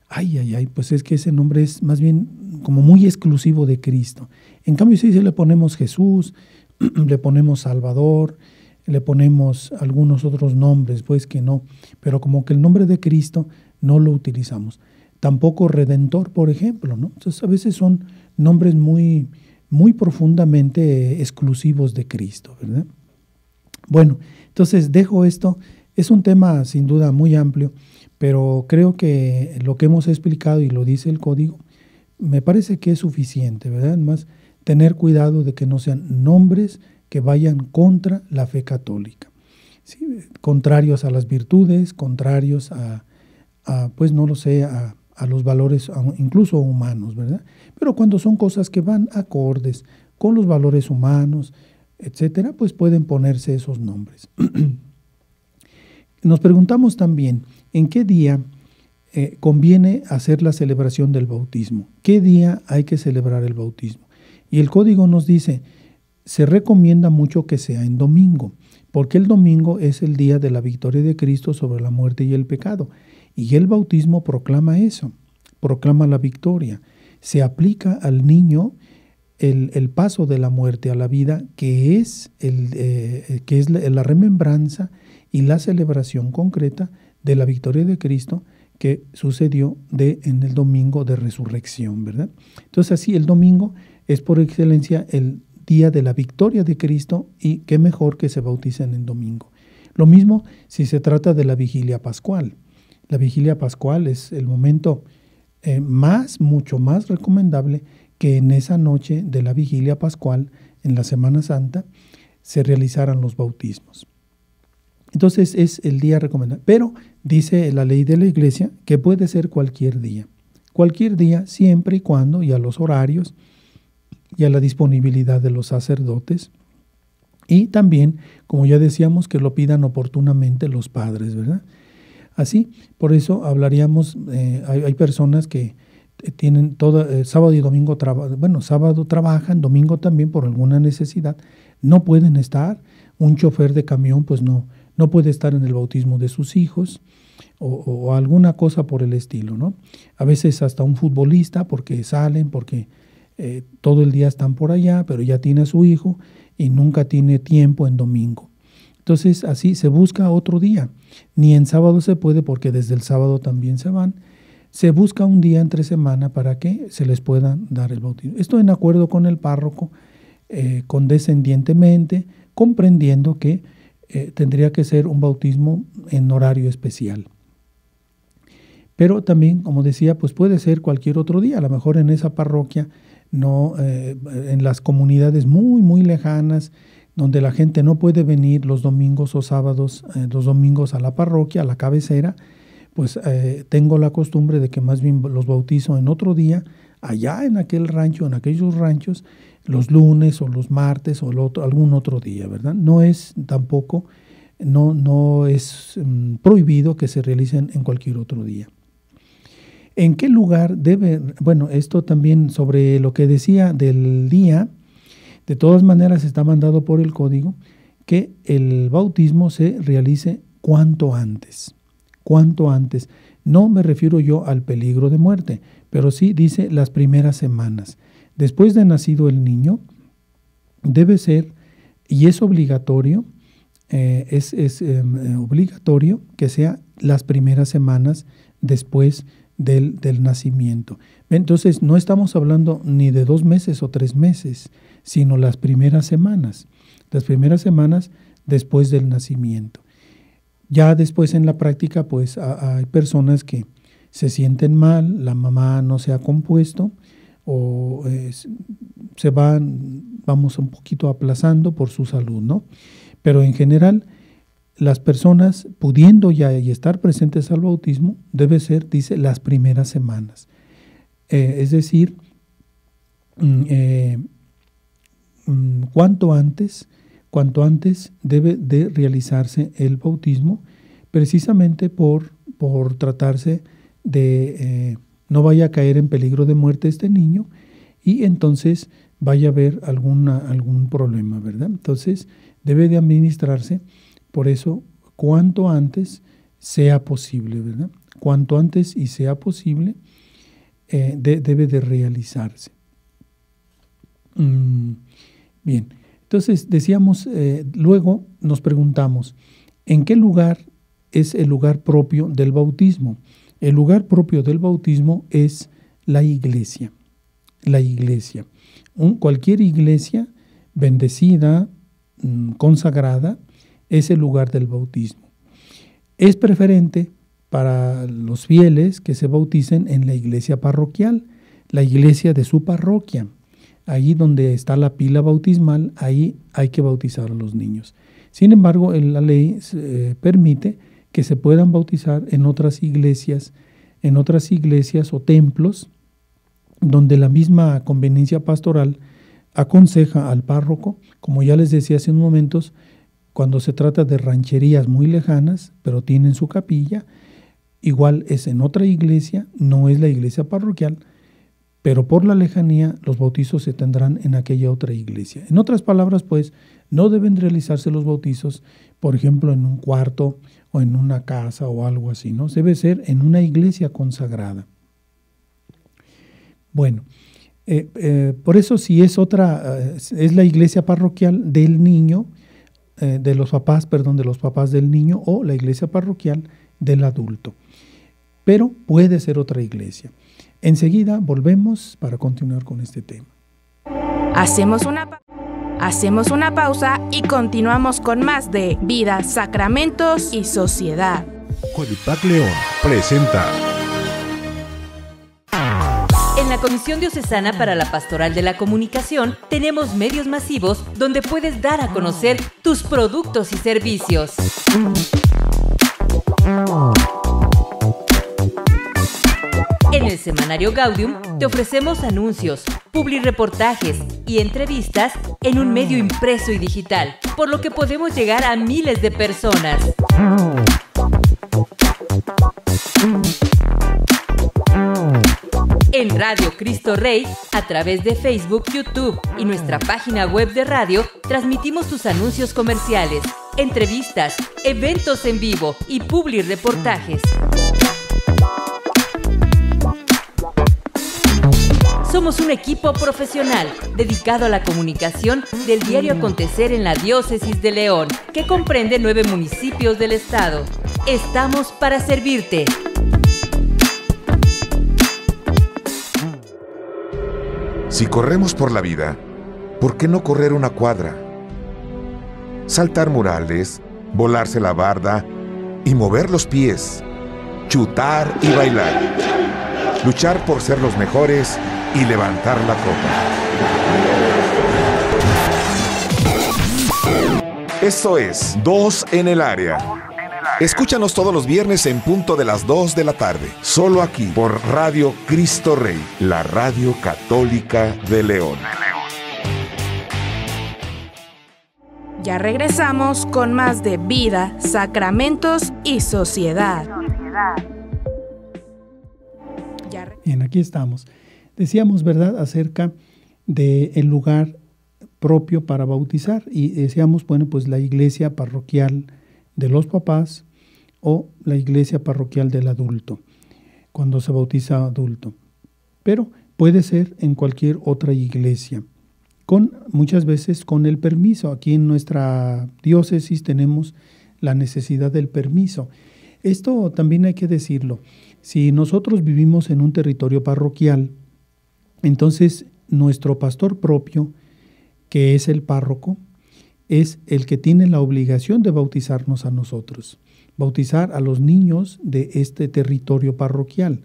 Ay, ay, ay, pues es que ese nombre es más bien como muy exclusivo de Cristo. En cambio, si le ponemos Jesús, le ponemos Salvador, le ponemos algunos otros nombres, pues que no, pero como que el nombre de Cristo no lo utilizamos. Tampoco Redentor, por ejemplo, ¿no? Entonces a veces son nombres muy, muy profundamente exclusivos de Cristo, ¿verdad? Bueno, entonces dejo esto. Es un tema sin duda muy amplio, pero creo que lo que hemos explicado y lo dice el código, me parece que es suficiente, ¿verdad? Además, tener cuidado de que no sean nombres que vayan contra la fe católica, ¿sí? Contrarios a las virtudes, contrarios a, a pues no lo sé, a, a los valores a, incluso humanos, ¿verdad? Pero cuando son cosas que van acordes con los valores humanos, etcétera, pues pueden ponerse esos nombres. Nos preguntamos también, ¿en qué día eh, conviene hacer la celebración del bautismo? ¿Qué día hay que celebrar el bautismo? Y el código nos dice, se recomienda mucho que sea en domingo, porque el domingo es el día de la victoria de Cristo sobre la muerte y el pecado. Y el bautismo proclama eso, proclama la victoria. Se aplica al niño el, el paso de la muerte a la vida, que es, el, eh, que es la, la remembranza y la celebración concreta de la victoria de Cristo que sucedió de, en el domingo de resurrección, ¿verdad? Entonces, así el domingo es por excelencia el día de la victoria de Cristo, y qué mejor que se bauticen en domingo. Lo mismo si se trata de la vigilia pascual. La vigilia pascual es el momento eh, más, mucho más recomendable que en esa noche de la vigilia pascual, en la Semana Santa, se realizaran los bautismos. Entonces es el día recomendable, pero dice la ley de la Iglesia que puede ser cualquier día. Cualquier día, siempre y cuando, y a los horarios, y a la disponibilidad de los sacerdotes, y también, como ya decíamos, que lo pidan oportunamente los padres, ¿verdad? Así, por eso hablaríamos, eh, hay, hay personas que tienen todo, eh, sábado y domingo, traba, bueno, sábado trabajan, domingo también por alguna necesidad, no pueden estar, un chofer de camión pues no, no puede estar en el bautismo de sus hijos, o, o alguna cosa por el estilo, ¿no? A veces hasta un futbolista, porque salen, porque eh, todo el día están por allá, pero ya tiene a su hijo y nunca tiene tiempo en domingo. Entonces, así se busca otro día. Ni en sábado se puede, porque desde el sábado también se van. Se busca un día entre semana para que se les pueda dar el bautismo. Esto en acuerdo con el párroco, eh, condescendientemente, comprendiendo que eh, tendría que ser un bautismo en horario especial. Pero también, como decía, pues puede ser cualquier otro día. A lo mejor en esa parroquia, no, eh, en las comunidades muy, muy lejanas, donde la gente no puede venir los domingos o sábados, eh, los domingos a la parroquia, a la cabecera, pues eh, tengo la costumbre de que más bien los bautizo en otro día, allá en aquel rancho, en aquellos ranchos, los lunes o los martes o el otro, algún otro día, ¿verdad? No es tampoco, no, no es mm, prohibido que se realicen en cualquier otro día. ¿En qué lugar debe? Bueno, esto también sobre lo que decía del día. De todas maneras, está mandado por el código que el bautismo se realice cuanto antes, cuanto antes. No me refiero yo al peligro de muerte, pero sí dice las primeras semanas. Después de nacido el niño, debe ser, y es obligatorio, eh, es, es eh, obligatorio que sea las primeras semanas después del, del nacimiento. Entonces, no estamos hablando ni de dos meses o tres meses, sino las primeras semanas, las primeras semanas después del nacimiento. Ya después en la práctica, pues a, hay personas que se sienten mal, la mamá no se ha compuesto, o eh, se van, vamos un poquito aplazando por su salud, ¿no? Pero en general, las personas pudiendo ya y estar presentes al bautismo, debe ser, dice, las primeras semanas. Eh, es decir, eh, cuanto antes, cuanto antes debe de realizarse el bautismo, precisamente por, por tratarse de eh, no vaya a caer en peligro de muerte este niño y entonces vaya a haber alguna, algún problema, ¿verdad? Entonces debe de administrarse, por eso, cuanto antes sea posible, ¿verdad? Cuanto antes y sea posible, eh, de, debe de realizarse. Mm. Bien, entonces decíamos, eh, luego nos preguntamos, ¿en qué lugar es el lugar propio del bautismo? El lugar propio del bautismo es la iglesia, la iglesia. Un, cualquier iglesia bendecida, mmm, consagrada, es el lugar del bautismo. Es preferente para los fieles que se bauticen en la iglesia parroquial, la iglesia de su parroquia. Allí donde está la pila bautismal, ahí hay que bautizar a los niños. Sin embargo, la ley eh, permite que se puedan bautizar en otras iglesias, en otras iglesias o templos, donde la misma conveniencia pastoral aconseja al párroco, como ya les decía hace unos momentos, cuando se trata de rancherías muy lejanas, pero tienen su capilla, igual es en otra iglesia, no es la iglesia parroquial, pero por la lejanía los bautizos se tendrán en aquella otra iglesia. En otras palabras, pues, no deben realizarse los bautizos, por ejemplo, en un cuarto o en una casa o algo así, ¿no? Debe ser en una iglesia consagrada. Bueno, Eh, eh, por eso si es otra, es la iglesia parroquial del niño, eh, de los papás, perdón, de los papás del niño, o la iglesia parroquial del adulto. Pero puede ser otra iglesia. Enseguida volvemos para continuar con este tema. Hacemos una pausa. Hacemos una pausa y continuamos con más de Vida, Sacramentos y Sociedad. Cuadipac León presenta. En la Comisión Diocesana para la Pastoral de la Comunicación tenemos medios masivos donde puedes dar a conocer tus productos y servicios. En el semanario Gaudium te ofrecemos anuncios, publireportajes y entrevistas en un medio impreso y digital, por lo que podemos llegar a miles de personas. En Radio Cristo Rey, a través de Facebook, YouTube y nuestra página web de radio, transmitimos tus anuncios comerciales, entrevistas, eventos en vivo y publireportajes. Somos un equipo profesional dedicado a la comunicación del diario acontecer en la Diócesis de León, que comprende nueve municipios del estado. Estamos para servirte. Si corremos por la vida, ¿por qué no correr una cuadra? Saltar murales, volarse la barda y mover los pies, chutar y bailar, luchar por ser los mejores y levantar la copa. Esto es Dos en el Área. Escúchanos todos los viernes en punto de las dos de la tarde. Solo aquí por Radio Cristo Rey, la radio católica de León. Ya regresamos con más de Vida, Sacramentos y Sociedad. Bien, aquí estamos. Decíamos, ¿verdad?, acerca del lugar propio para bautizar y decíamos, bueno, pues la iglesia parroquial de los papás o la iglesia parroquial del adulto, cuando se bautiza adulto. Pero puede ser en cualquier otra iglesia, con muchas veces con el permiso. Aquí en nuestra diócesis tenemos la necesidad del permiso. Esto también hay que decirlo. Si nosotros vivimos en un territorio parroquial, entonces, nuestro pastor propio, que es el párroco, es el que tiene la obligación de bautizarnos a nosotros, bautizar a los niños de este territorio parroquial.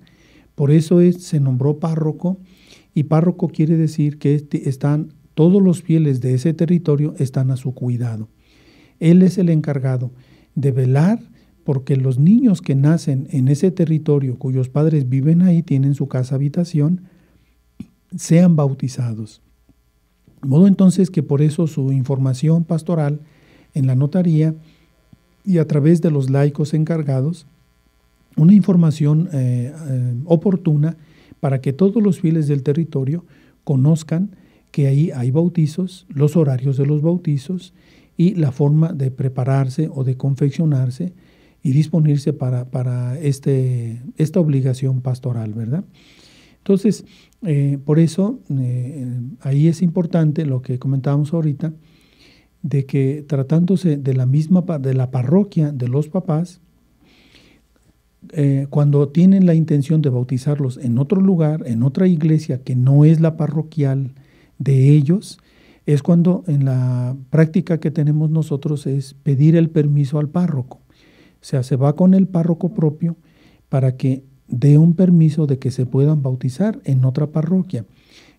Por eso es, se nombró párroco, y párroco quiere decir que están, todos los fieles de ese territorio están a su cuidado. Él es el encargado de velar porque los niños que nacen en ese territorio, cuyos padres viven ahí, tienen su casa habitación, sean bautizados. De modo entonces que por eso su información pastoral en la notaría y a través de los laicos encargados, una información eh, eh, oportuna para que todos los fieles del territorio conozcan que ahí hay bautizos, los horarios de los bautizos y la forma de prepararse o de confeccionarse y disponerse para, para este, esta obligación pastoral, ¿verdad? Entonces, eh, por eso, eh, ahí es importante lo que comentábamos ahorita, de que tratándose de la misma de la parroquia de los papás, eh, cuando tienen la intención de bautizarlos en otro lugar, en otra iglesia que no es la parroquial de ellos, es cuando en la práctica que tenemos nosotros es pedir el permiso al párroco. O sea, se va con el párroco propio para que de un permiso de que se puedan bautizar en otra parroquia.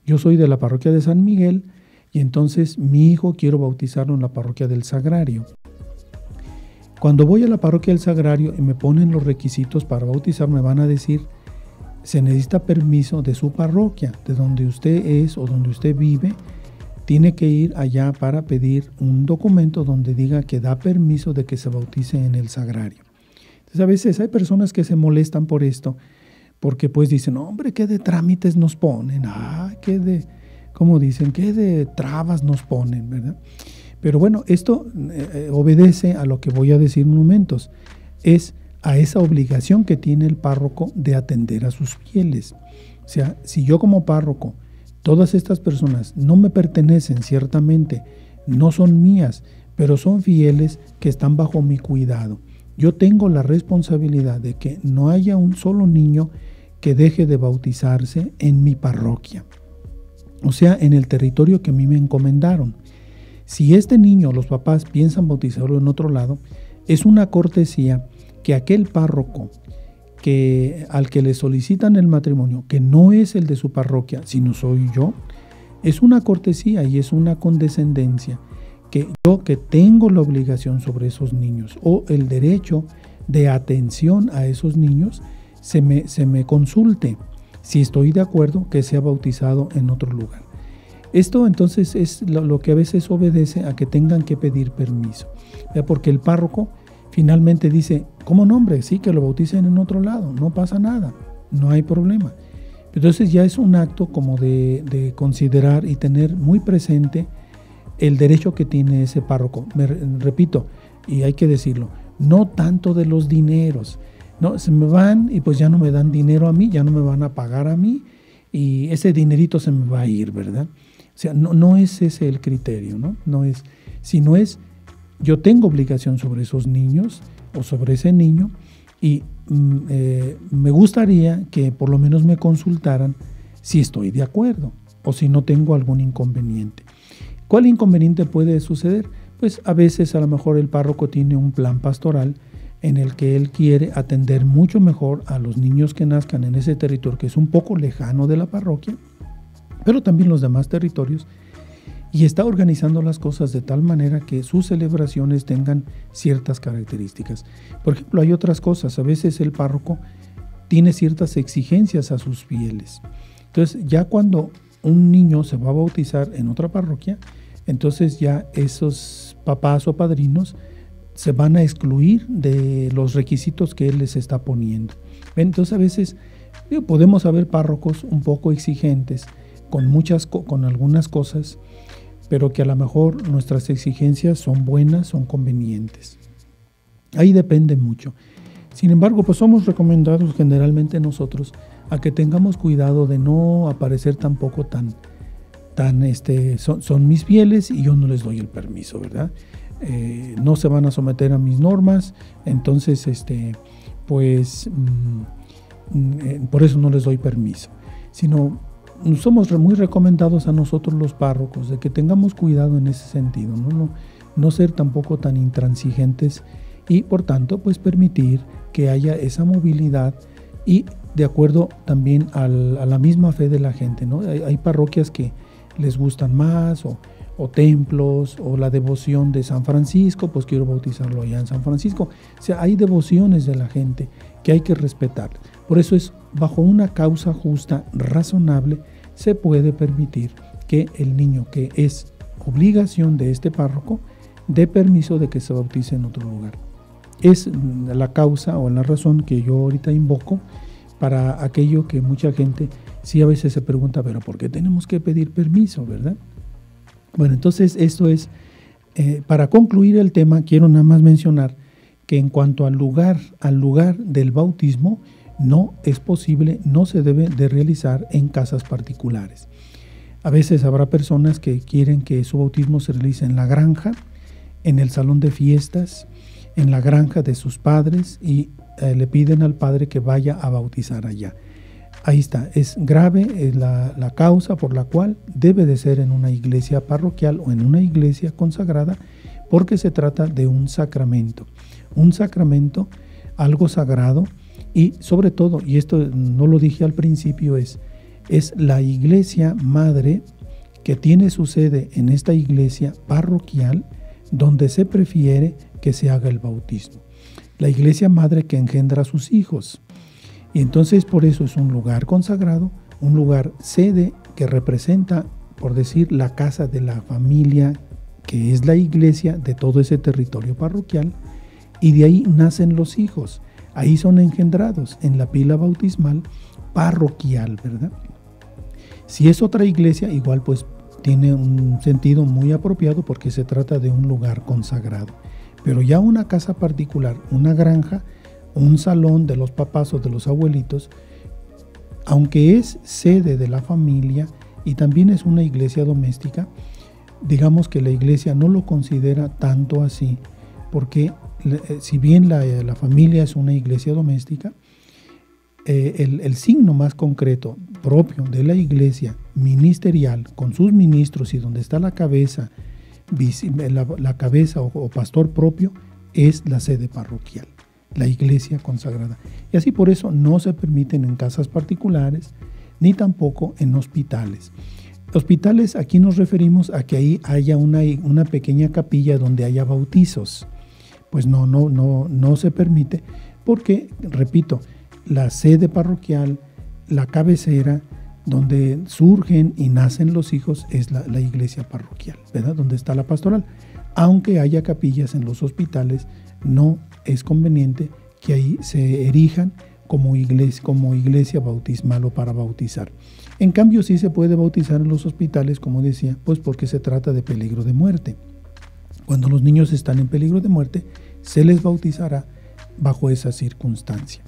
Yo soy de la parroquia de San Miguel y entonces mi hijo quiero bautizarlo en la parroquia del Sagrario. Cuando voy a la parroquia del Sagrario y me ponen los requisitos para bautizar, me van a decir, se necesita permiso de su parroquia, de donde usted es o donde usted vive, tiene que ir allá para pedir un documento donde diga que da permiso de que se bautice en el Sagrario. Entonces, a veces hay personas que se molestan por esto, porque pues dicen, hombre, qué de trámites nos ponen, ah, qué de, como dicen, qué de trabas nos ponen, ¿verdad? Pero bueno, esto eh, obedece a lo que voy a decir en momentos, es a esa obligación que tiene el párroco de atender a sus fieles. O sea, si yo como párroco Todas estas personas no me pertenecen ciertamente, no son mías, pero son fieles que están bajo mi cuidado. Yo tengo la responsabilidad de que no haya un solo niño que deje de bautizarse en mi parroquia, o sea, en el territorio que a mí me encomendaron. Si este niño, los papás piensan bautizarlo en otro lado, es una cortesía que aquel párroco que, al que le solicitan el matrimonio, que no es el de su parroquia, sino soy yo, es una cortesía y es una condescendencia que yo, que tengo la obligación sobre esos niños o el derecho de atención a esos niños, se me, se me consulte si estoy de acuerdo que sea bautizado en otro lugar. Esto entonces es lo, lo que a veces obedece a que tengan que pedir permiso, ¿ya? Porque el párroco finalmente dice, ¿cómo no, hombre? Sí, que lo bauticen en otro lado, no pasa nada, no hay problema. Entonces ya es un acto como de, de considerar y tener muy presente el derecho que tiene ese párroco. Me repito, y hay que decirlo, no tanto de los dineros. No, se me van y pues ya no me dan dinero a mí, ya no me van a pagar a mí y ese dinerito se me va a ir, ¿verdad? O sea, no, no es ese el criterio, ¿no? No es, sino es, yo tengo obligación sobre esos niños o sobre ese niño y mm, eh, me gustaría que por lo menos me consultaran si estoy de acuerdo o si no tengo algún inconveniente. ¿Cuál inconveniente puede suceder? Pues a veces a lo mejor el párroco tiene un plan pastoral en el que él quiere atender mucho mejor a los niños que nazcan en ese territorio que es un poco lejano de la parroquia, pero también los demás territorios, y está organizando las cosas de tal manera que sus celebraciones tengan ciertas características. Por ejemplo, hay otras cosas, a veces el párroco tiene ciertas exigencias a sus fieles. Entonces, ya cuando un niño se va a bautizar en otra parroquia, entonces ya esos papás o padrinos se van a excluir de los requisitos que él les está poniendo. Entonces a veces digo, podemos haber párrocos un poco exigentes con, muchas, con algunas cosas, pero que a lo mejor nuestras exigencias son buenas, son convenientes. Ahí depende mucho. Sin embargo, pues somos recomendados generalmente nosotros a que tengamos cuidado de no aparecer tampoco tan, tan este, son, son mis fieles y yo no les doy el permiso, ¿verdad? Eh, no se van a someter a mis normas, entonces este, pues mm, por eso no les doy permiso, sino somos muy recomendados a nosotros los párrocos de que tengamos cuidado en ese sentido, no, no, no ser tampoco tan intransigentes y por tanto pues permitir que haya esa movilidad y de acuerdo también al, a la misma fe de la gente, ¿no? Hay, hay parroquias que les gustan más o o templos, o la devoción de San Francisco, pues quiero bautizarlo allá en San Francisco. O sea, hay devociones de la gente que hay que respetar. Por eso es, bajo una causa justa, razonable, se puede permitir que el niño, que es obligación de este párroco, dé permiso de que se bautice en otro lugar. Es la causa o la razón que yo ahorita invoco para aquello que mucha gente sí a veces se pregunta, pero ¿por qué tenemos que pedir permiso, verdad? Bueno, entonces esto es, eh, para concluir el tema, quiero nada más mencionar que en cuanto al lugar, al lugar del bautismo, no es posible, no se debe de realizar en casas particulares. A veces habrá personas que quieren que su bautismo se realice en la granja, en el salón de fiestas, en la granja de sus padres y eh, le piden al padre que vaya a bautizar allá. Ahí está, es grave, es la, la causa por la cual debe de ser en una iglesia parroquial o en una iglesia consagrada, porque se trata de un sacramento, un sacramento, algo sagrado y sobre todo, y esto no lo dije al principio, es, es la iglesia madre que tiene su sede en esta iglesia parroquial donde se prefiere que se haga el bautismo, la iglesia madre que engendra a sus hijos. Y entonces por eso es un lugar consagrado, un lugar sede que representa, por decir, la casa de la familia, que es la iglesia de todo ese territorio parroquial, y de ahí nacen los hijos, ahí son engendrados en la pila bautismal parroquial, ¿verdad? Si es otra iglesia, igual pues tiene un sentido muy apropiado porque se trata de un lugar consagrado, pero ya una casa particular, una granja, un salón de los papás o de los abuelitos, aunque es sede de la familia, y también es una iglesia doméstica. Digamos que la iglesia no lo considera tanto así, porque si bien la, la familia es una iglesia doméstica, eh, el, el signo más concreto propio de la iglesia ministerial, con sus ministros y donde está la cabeza, la, la cabeza o, o pastor propio, es la sede parroquial, la iglesia consagrada. Y así por eso no se permiten en casas particulares ni tampoco en hospitales. Hospitales, aquí nos referimos a que ahí haya una, una pequeña capilla donde haya bautizos. Pues no, no, no, no se permite porque, repito, la sede parroquial, la cabecera, donde surgen y nacen los hijos es la, la iglesia parroquial, ¿verdad? Donde está la pastoral. Aunque haya capillas en los hospitales, no es conveniente que ahí se erijan como iglesia, como iglesia bautismal o para bautizar. En cambio, sí se puede bautizar en los hospitales, como decía, pues porque se trata de peligro de muerte. Cuando los niños están en peligro de muerte, se les bautizará bajo esa circunstancia.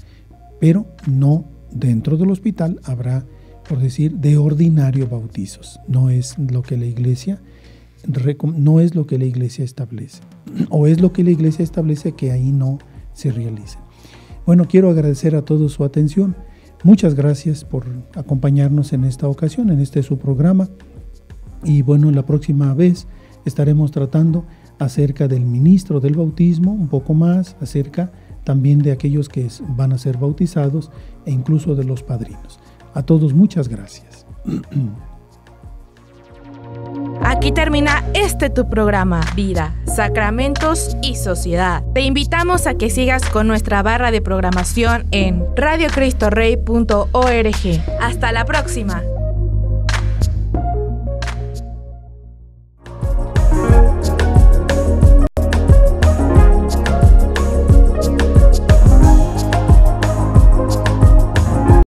Pero no dentro del hospital habrá, por decir, de ordinario bautizos. No es lo que la iglesia no es lo que la iglesia establece, o es lo que la iglesia establece que ahí no se realice. Bueno, quiero agradecer a todos su atención. Muchas gracias por acompañarnos en esta ocasión, en este su programa. Y bueno, la próxima vez estaremos tratando acerca del ministro del bautismo, un poco más, acerca también de aquellos que van a ser bautizados e incluso de los padrinos. A todos, muchas gracias. Aquí termina este tu programa, Vida, Sacramentos y Sociedad. Te invitamos a que sigas con nuestra barra de programación en radio cristo rey punto org. Hasta la próxima.